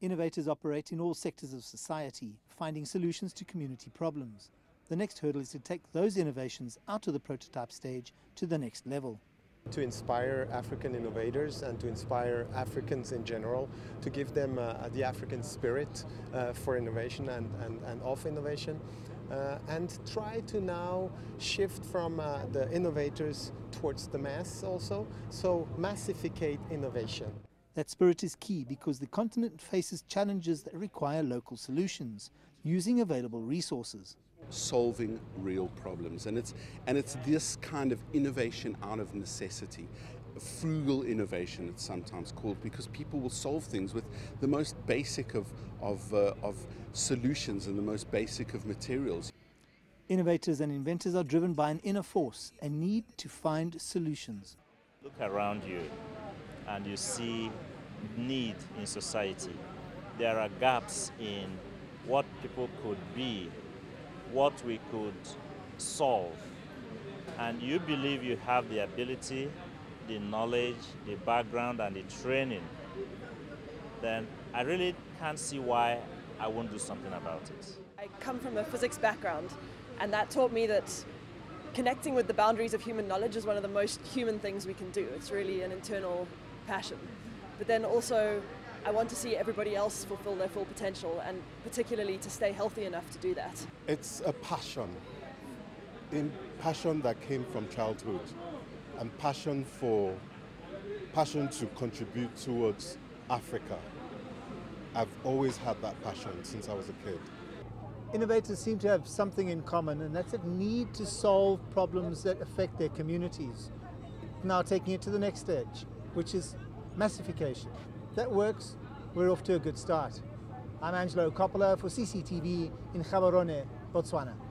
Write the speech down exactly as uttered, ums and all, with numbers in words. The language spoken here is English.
Innovators operate in all sectors of society, finding solutions to community problems. The next hurdle is to take those innovations out of the prototype stage to the next level. To inspire African innovators and to inspire Africans in general, to give them uh, the African spirit uh, for innovation and, and, and of innovation, uh, and try to now shift from uh, the innovators towards the mass also, so massificate innovation. That spirit is key because the continent faces challenges that require local solutions, using available resources. Solving real problems, and it's and it's this kind of innovation out of necessity, frugal innovation it's sometimes called, because people will solve things with the most basic of of, uh, of solutions and the most basic of materials. Innovators and inventors are driven by an inner force, a need to find solutions. Look around you and you see need in society. There are gaps in what people could be, what we could solve, and you believe you have the ability, the knowledge, the background and the training, then I really can't see why I won't do something about it. I come from a physics background, and that taught me that connecting with the boundaries of human knowledge is one of the most human things we can do. It's really an internal passion. But then also I want to see everybody else fulfill their full potential, and particularly to stay healthy enough to do that. It's a passion, a passion that came from childhood, and passion for, passion to contribute towards Africa. I've always had that passion since I was a kid. Innovators seem to have something in common, and that's a need to solve problems that affect their communities. Now taking it to the next stage, which is massification. That works, we're off to a good start. I'm Angelo Coppola for C C T V in Gaborone, Botswana.